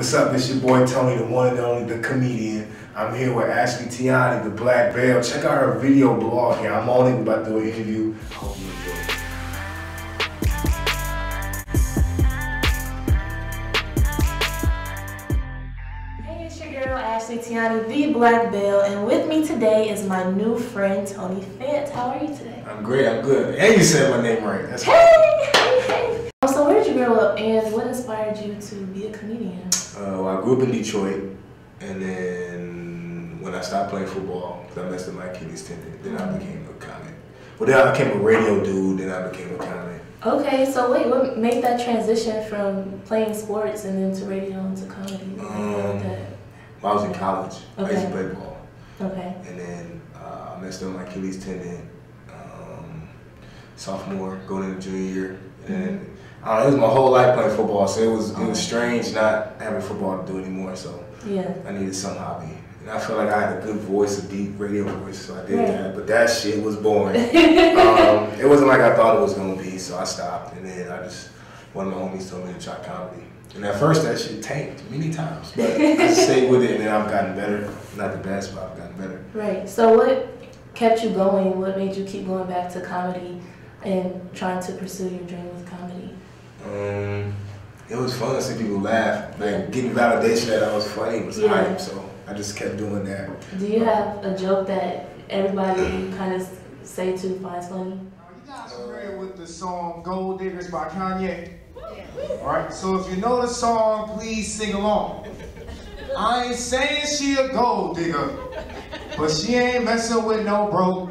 What's up, it's your boy Tony, the one and only, the comedian. I'm here with Ashley Tioni, the Black Belle. Check out her video blog here. I'm on it, we're about to do an interview. I hope you enjoy it. Hey, it's your girl Ashley Tioni, the Black Belle, and with me today is my new friend Tony Fant. How are you today? I'm great, I'm good. And you said my name right. That's hey! So where did you grow up and what inspired you to be a comedian? Well, I grew up in Detroit, and then when I stopped playing football, because I messed up my Achilles tendon, then I became a comic. Well, then I became a radio dude, then I became a comic. Okay, so wait, what made that transition from playing sports and then to radio and to comedy? I was in college. Okay. I used to play ball. Okay. And then I messed up my Achilles tendon, sophomore, going into junior year, and I don't know, it was my whole life playing football, so it was strange not having football to do anymore. So yeah, I needed some hobby, and I felt like I had a good voice, a deep radio voice, so I did that. But that shit was boring. It wasn't like I thought it was gonna be, so I stopped. And then I just, one of my homies told me to try comedy, and at first that shit tanked many times, but I stayed with it, and then I've gotten better. Not the best, but I've gotten better. Right. So what kept you going? What made you keep going back to comedy and trying to pursue your dream with comedy? It was fun to see people laugh, like getting validation that I was funny was hype, so I just kept doing that. Do you have a joke that everybody kind of say to finds funny? Are you guys familiar with the song Gold Diggers by Kanye? Yeah. Alright, so if you know the song, please sing along. I ain't saying she a gold digger, but she ain't messing with no broke.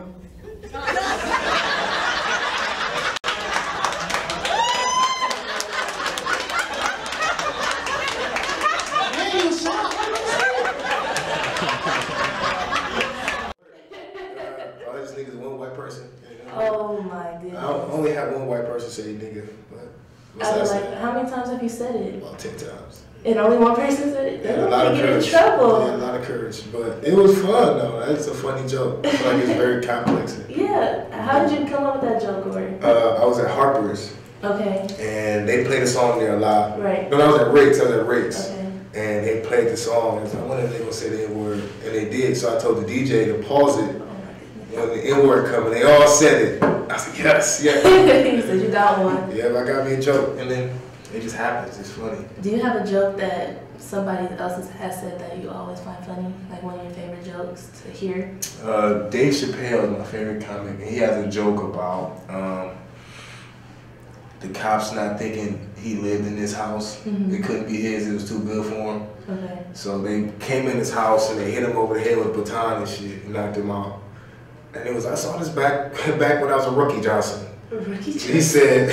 How many times have you said it? About 10 times. And only one person said it? And a lot of courage. In trouble. Yeah, a lot of courage. But it was fun, though. That's a funny joke. I feel like it's very complex. Yeah. How did you come up with that joke, Corey? I was at Harper's. Okay. And they played a song there a lot. Right. No, I was at Rick's. Okay. And they played the song. I was like, I wonder if they going to say the N-word. And they did. So I told the DJ to pause it. When the N-word come, and they all said it. I said, yes, yes. He said, you got one. Yeah, I got me a joke. And then it just happens. It's funny. Do you have a joke that somebody else has said that you always find funny? Like one of your favorite jokes to hear? Dave Chappelle is my favorite comic. He has a joke about the cops not thinking he lived in this house. It couldn't be his. It was too good for him. Okay. So they came in his house, and they hit him over the head with a baton and shit and knocked him out. And it was, I saw this back when I was a rookie, Johnson. A rookie Johnson? He said,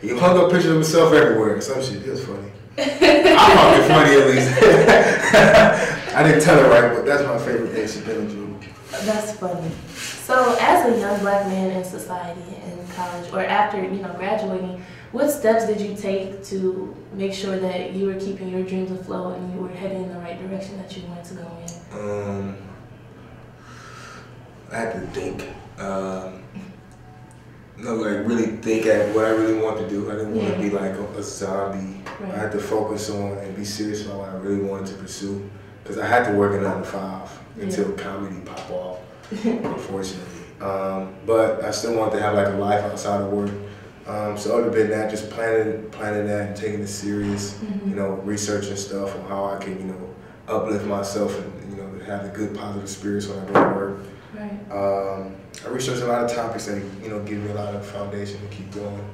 he hung up pictures of himself everywhere. Some shit, it was funny. I thought it was funny, at least. I didn't tell it right, but that's my favorite thing she's been doing. That's funny. So as a young black man in society, in college, or after, you know, graduating, what steps did you take to make sure that you were keeping your dreams afloat and you were heading in the right direction that you wanted to go in? I had to think, like really think at what I really want to do. I didn't want to be like a zombie. Right. I had to focus on and be serious about what I really wanted to pursue, because I had to work a 9-to-5 until comedy pop off, unfortunately. But I still wanted to have like a life outside of work. So other than that, just planning that and taking it serious, you know, researching stuff on how I can, you know, uplift myself and, you know, have a good positive spirits when I go to work. Right. I researched a lot of topics that, you know, give me a lot of foundation to keep going,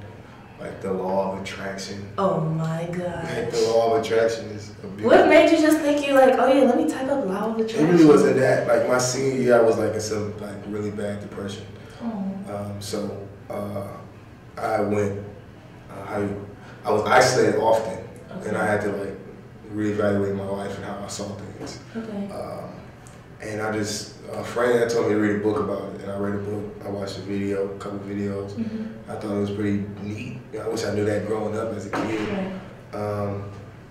like the law of attraction. Oh my god! The law of attraction is a beautiful. What made you just think you like, oh yeah, let me type up law of attraction? It really wasn't that. Like my senior year, I was like in some like really bad depression. I went, I was isolated often, and I had to like reevaluate my life and how I saw things. Okay. And I just, a friend had told me to read a book about it, and I read a book, I watched a video, a couple videos. I thought it was pretty neat. I wish I knew that growing up as a kid. Well,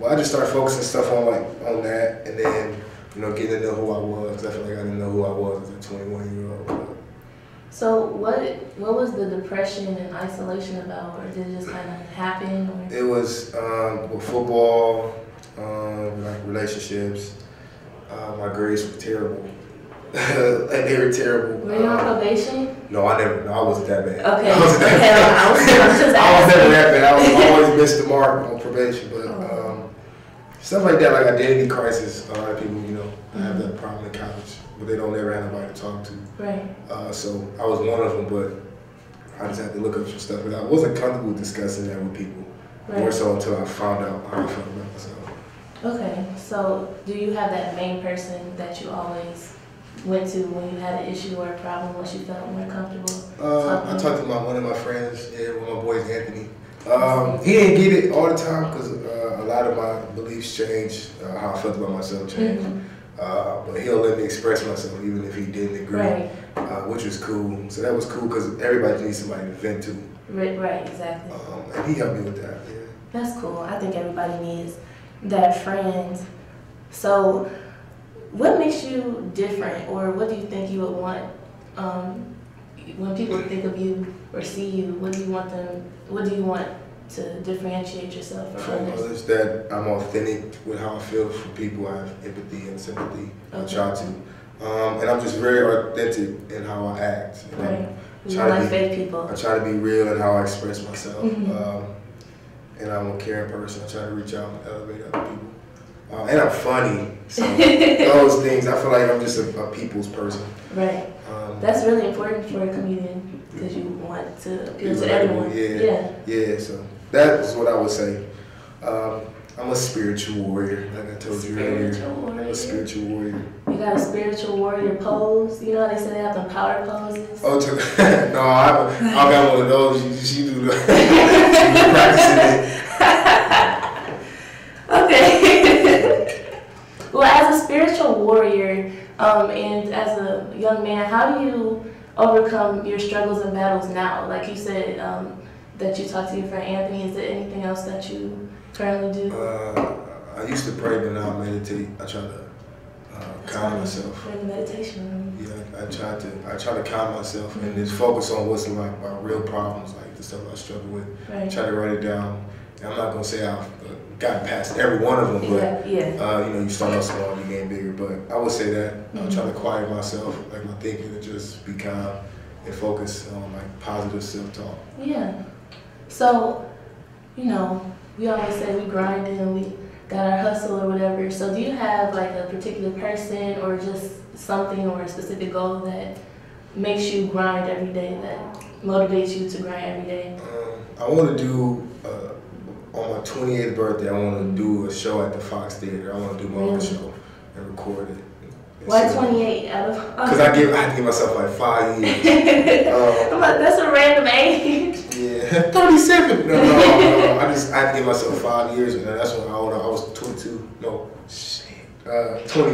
I just started focusing stuff on that, and then, you know, getting to know who I was. I feel like I didn't know who I was as a 21-year-old. So what was the depression and isolation about, or did it just kind of happen? Or? It was football, like relationships. My grades were terrible. They were terrible. Were you on probation? No, I wasn't that bad. Okay. I wasn't that bad. I was never that bad. I always missed the mark on probation, but stuff like that, like identity crisis. A lot of people, you know, have that problem in college, but they don't ever have anybody to talk to. Right. So I was one of them, but I just had to look up some stuff, but I wasn't comfortable discussing that with people. Right. More so until I found out how I felt about myself. Okay, so do you have that main person that you always went to when you had an issue or a problem, once you felt more comfortable? I talked to one of my friends, and one of my boys, Anthony. He didn't get it all the time because a lot of my beliefs changed, how I felt about myself changed. But he'll let me express myself even if he didn't agree, right. Which was cool. So that was cool because everybody needs somebody to vent to. Right, exactly. And he helped me with that. Yeah. That's cool. I think everybody needs that friend. So what makes you different, or what do you think you would want when people think of you or see you? What do you want them? What do you want to differentiate yourself from others? That I'm authentic with how I feel for people. I have empathy and sympathy. Okay. I try to, and I'm just very authentic in how I act. And right. You don't like fake people. I try to be real in how I express myself, and I'm a caring person. I try to reach out and elevate other people. And I'm funny, so those things. I feel like I'm just a people's person. Right. That's really important for a comedian because you want to appeal to everyone. Yeah. So that's what I would say. I'm a spiritual warrior, like I told you earlier. I'm a spiritual warrior. You got a spiritual warrior pose. You know how they say they have them power poses? Oh, no, I got one of those. You do the practicing it. Okay. Well, as a spiritual warrior and as a young man, how do you overcome your struggles and battles now? Like you said that you talked to your friend Anthony. Is there anything else that you currently do? I used to pray, but now I meditate. I try to calm myself. You're in the meditation room. Yeah, I try to calm myself and just focus on what's like my real problems, like the stuff I struggle with. Right. Try to write it down. And I'm not gonna say I've gotten past every one of them, but you know, you start out small, you get bigger. But I would say that I try to quiet myself, like my thinking, and just be calm and focus on like positive self-talk. Yeah. So, you know, we always say we grind and we got our hustle or whatever. So do you have like a particular person or just something or a specific goal that makes you grind every day, that motivates you to grind every day? I want to do, on my 28th birthday, I want to do a show at the Fox Theater. I want to do my own show and record it. Why 28 out of? Because I give myself like 5 years. I'm like, that's a random age. Yeah, 37. No. I had to give myself 5 years, and that's when I was 22. No, shit, 23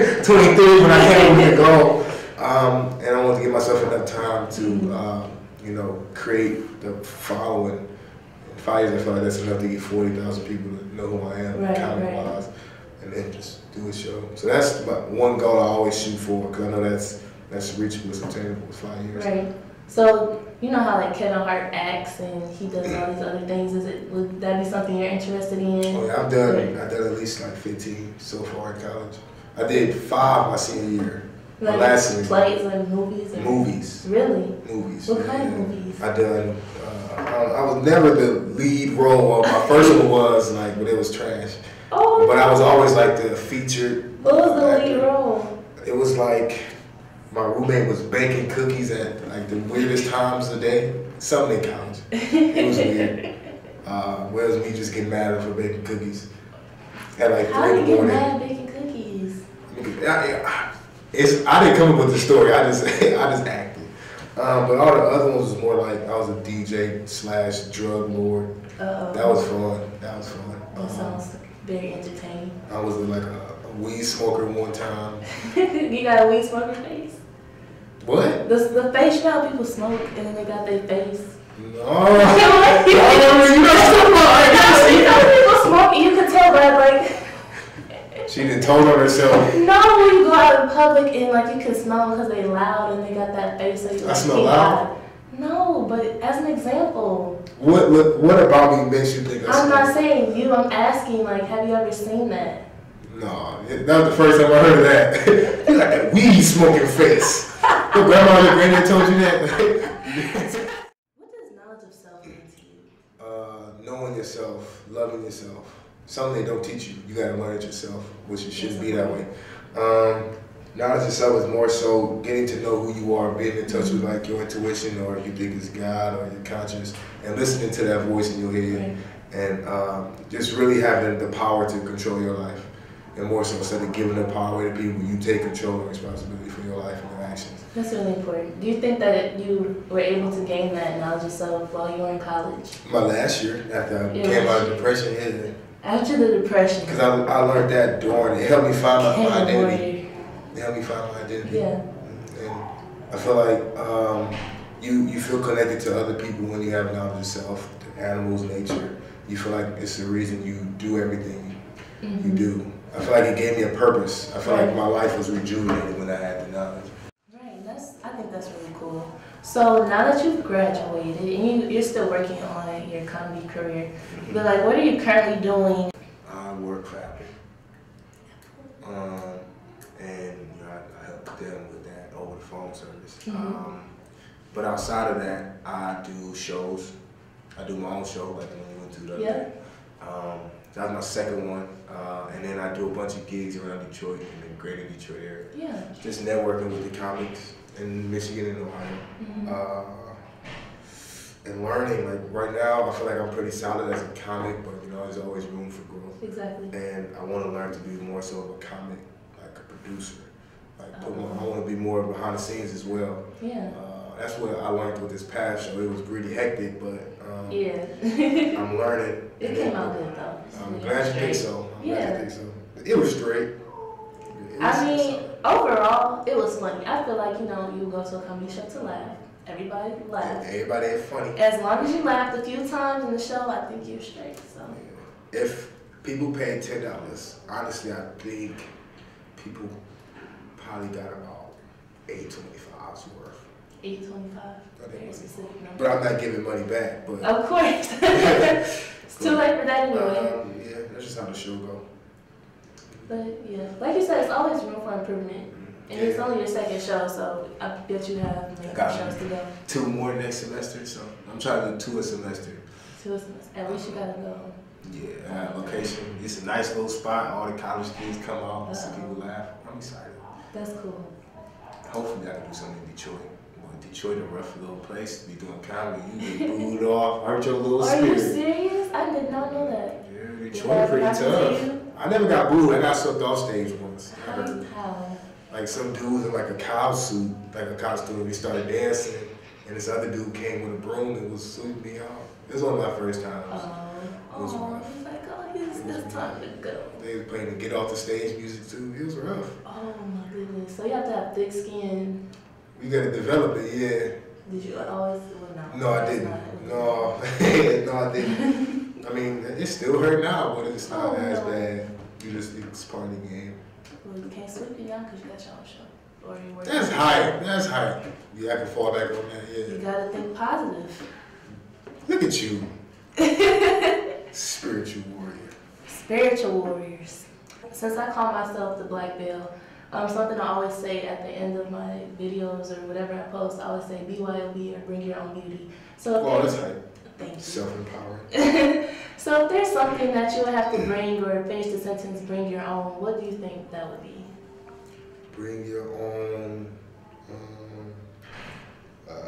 when I came with the goal. And I wanted to give myself enough time to, you know, create the following. In 5 years, I feel like that's enough to get 40,000 people to know who I am, counting-wise. And then just do a show. So that's one goal I always shoot for because I know that's reachable, it's attainable in 5 years. Right. So you know how like Kevin Hart acts and he does all these other things. Would that be something you're interested in? Oh yeah, I've done at least like 15 so far in college. I did 5 my senior year. Like last year. Plays and movies. Or movies. Really? Movies. What kind of movies? I done. I was never the lead role. My first one was like, but it was trash. Oh, but I was always like the featured. What was the lead role? It was like my roommate was baking cookies at like the weirdest times of the day. Something in college. It was weird. Whereas me just getting mad for baking cookies at like 3 in the morning. How did you get mad baking cookies? I didn't come up with the story. I just acted. But all the other ones was more like I was a DJ / drug lord. That was fun. That sounds very entertaining. I was like a weed smoker one time. You got a weed smoker face? What? The face, you know how people smoke and then they got their face. No. People smoke and you can tell that like. She done told on herself. No, when you go out in public and like you can smell them because they loud and they got that face. That you I smell loud? Out. No, but as an example. What about me makes you think I'm not saying you, I'm asking, like, have you ever seen that? No, that was the first time I heard of that. You like a weed smoking face. Your grandma and granddad told you that. What does knowledge of self mean to you? Knowing yourself, loving yourself. Something they don't teach you. You gotta learn it yourself, which it shouldn't be that way. Knowledge itself is more so getting to know who you are, being in touch with like your intuition or you think it's God or your conscience, and listening to that voice in your head, and just really having the power to control your life, and more so instead of giving the power to people, you take control and responsibility for your life and your actions. That's really important. Do you think that you were able to gain that knowledge yourself while you were in college? My last year, after I came out of depression, After the depression. Because I learned that during, it helped me find my identity. It helped me find my identity. Yeah. And I feel like you feel connected to other people when you have knowledge of yourself, to animals, nature. You feel like it's the reason you do everything you do. I feel like it gave me a purpose. I feel like my life was rejuvenated when I had the knowledge. Right, I think that's really cool. So now that you've graduated and you're still working on your comedy career, but like, what are you currently doing? I work for Apple, and I help them with that over the phone service. But outside of that, I do shows. I do my own show, like the one you went to the other day. That was my second one, and then I do a bunch of gigs around Detroit and the greater Detroit area. Yeah. Just networking with the comics in Michigan and Ohio, and learning. Like right now, I feel like I'm pretty solid as a comic, but you know, there's always room for growth. Exactly. And I want to learn to be more so of a comic, like a producer. Like, I want to be more behind the scenes as well. Yeah. That's what I learned with this past show. It was really hectic, but I'm learning. It came out good though. I'm glad you think so. It was straight. I mean, overall, it was funny. I feel like, you know, you go to a comedy show to laugh. Everybody laughs. Everybody is funny. As long as you laughed a few times in the show, I think you're straight. So if people paid $10, honestly, I think people probably got about $8.25 worth. 825. Very specific number. But I'm not giving money back. But of course, it's too late for that anyway. Yeah, that's just how the show goes. But yeah, like you said, it's always room for improvement. And it's only your second show, so I bet you have many shows to go. Two more next semester, so I'm trying to do two a semester. Two a semester. At least you gotta go. Yeah, I have location. It's a nice little spot. All the college kids come out, some people laugh. I'm excited. That's cool. Hopefully I can do something in Detroit. Detroit, a rough little place to be doing comedy. You get booed off, hurt your little spirit. Are you serious? I did not know that. Yeah, Detroit pretty tough. I never got booed. I got swept off stage once. How? Like some dudes in like a cow suit, like a costume. We started dancing, and this other dude came with a broom and was sweeping me off. It was one of my first times. It was rough. Oh my God, this time to go. They were playing the get off the stage music too. It was rough. Oh my goodness. So you have to have thick skin. We gotta develop it, Did you always? No, I didn't. No, no, I didn't. I mean, it still hurt now, but it's not as bad. You just it's part of the game. Well, you can't sleep it now because you got your own show, or you work. That's higher. That's higher. Yeah, I can fall back on that. Yeah. You gotta think positive. Look at you, spiritual warrior. Spiritual warriors. Since I call myself the Black Belle. Something I always say at the end of my videos or whatever I post, I always say BYOB or bring your own beauty. So that's right. Thank you. Self-empowerment. So if there's something that you would have to bring or finish the sentence, bring your own, what do you think that would be? Bring your own... I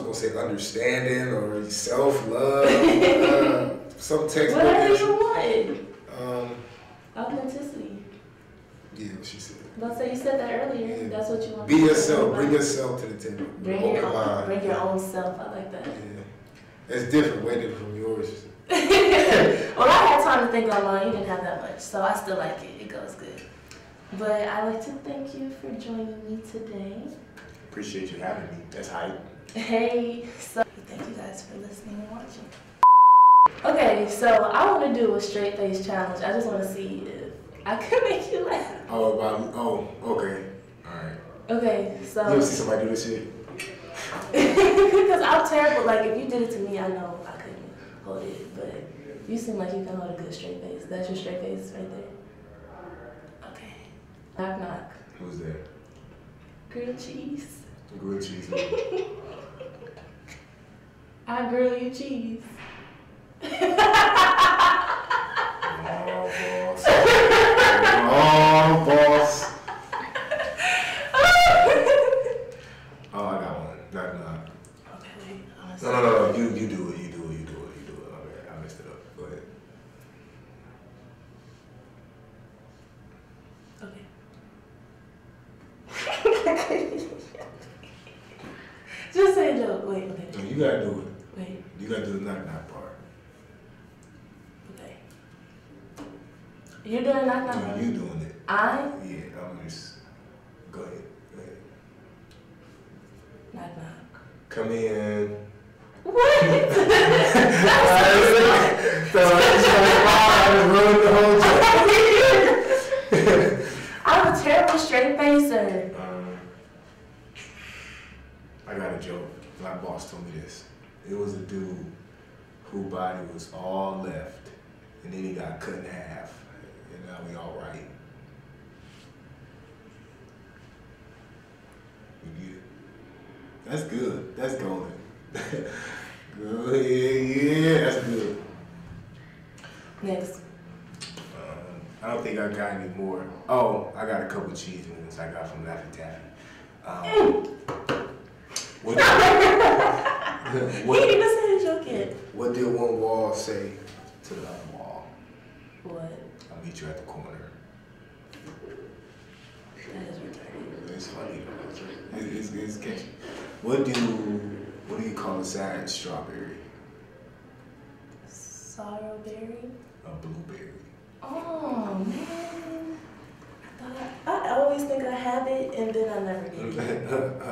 was going to say understanding or self-love. Some textbook. Whatever you want. Authenticity. Yeah, what she said. Let's say you said that earlier. Yeah. That's what you want. Be yourself. Bring yourself to the table. Bring your own self. I like that. Yeah, it's different. Way different from yours. Well, I had time to think online. You didn't have that much, so I still like it. It goes good. But I'd like to thank you for joining me today. Appreciate you having me. That's hype. Hey, so thank you guys for listening and watching. Okay, so I want to do a straight face challenge. I just want to see if I could make you laugh. Oh, about okay, all right. Okay, so. You ever see somebody do this shit? Because I'm terrible. Like if you did it to me, I know I couldn't hold it. But You seem like you can hold a good straight face. That's your straight face right there. Okay. Knock, knock. Who's there? Grilled cheese. Grilled cheese. I grill you cheese. Oh, boss. Oh, I got one. Knock, knock. Okay, wait. No. You do it. Okay, I messed it up. Go ahead. Okay. Just say a joke. Wait, okay. No, you gotta do it. Wait. You gotta do the knock, knock part. Okay. You're doing knock, knock. No, you doing it. Yeah, I'm just. Go ahead. Knock, knock. Come in. What? I'm a terrible straight facer. I got a joke. My boss told me this. It was a dude whose body was all left, and then he got cut in half, and now we all right. You get it? That's good. That's golden. Good. Yeah, that's good. Next. I don't think I got any more. Oh, I got a couple cheese ones I got from Laffy Taffy. What did one wall say to the other wall? What? I'll meet you at the corner. That is retarded. It's funny. It's catchy. What do you call a sad strawberry? Sorrowberry? A blueberry. Oh man. I always think I have it and then I never get it.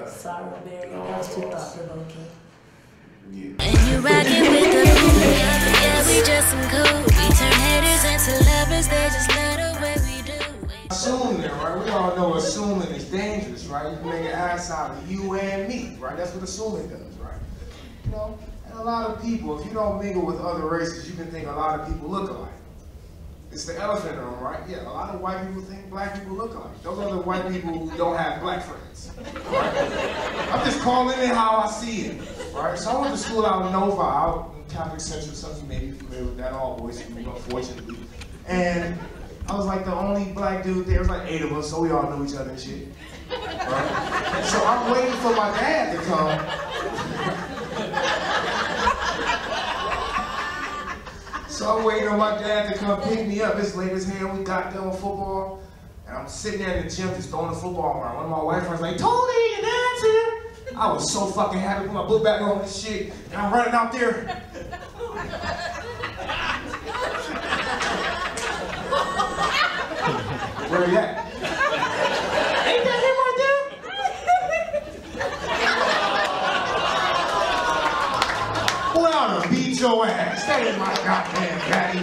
Sorrowberry. That was too thought provoking. Yeah. And you rockin' with the food. Yeah, we just some cool. We turn haters into lovers, they just love the way we do. Assuming, right? We all know assuming is dangerous, right? You can make an ass out of you and me, right? That's what assuming does, right? You know, and a lot of people, if you don't mingle with other races, you can think a lot of people look alike. It's the elephant in the room, right? Yeah, a lot of white people think black people look alike. Those are the white people who don't have black friends, right? I'm just calling it how I see it, right? So I went to school out in Nova, out in Catholic Central. Some of you may be familiar with that, all boys, unfortunately. And I was like the only black dude there. It was like 8 of us, so we all knew each other and shit. Right? And so I'm waiting for my dad to come. So I'm waiting on my dad to come pick me up. It's late as hell. We got done with football. And I'm sitting there in the gym just throwing the football around. One of my white friends like, Tony, your dad's here. I was so fucking happy with my book back on this shit. And I'm running out there. Where you at? Ain't that him right there? Boy, I ought to beat your ass. That ain't my goddamn daddy.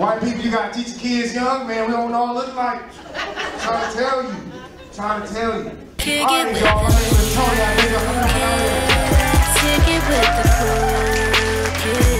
White people, you gotta teach kids young, man. We don't all look like. I'm trying to tell you. I'm trying to tell you. Alright, y'all. I'm gonna tell you. I'm gonna tell you.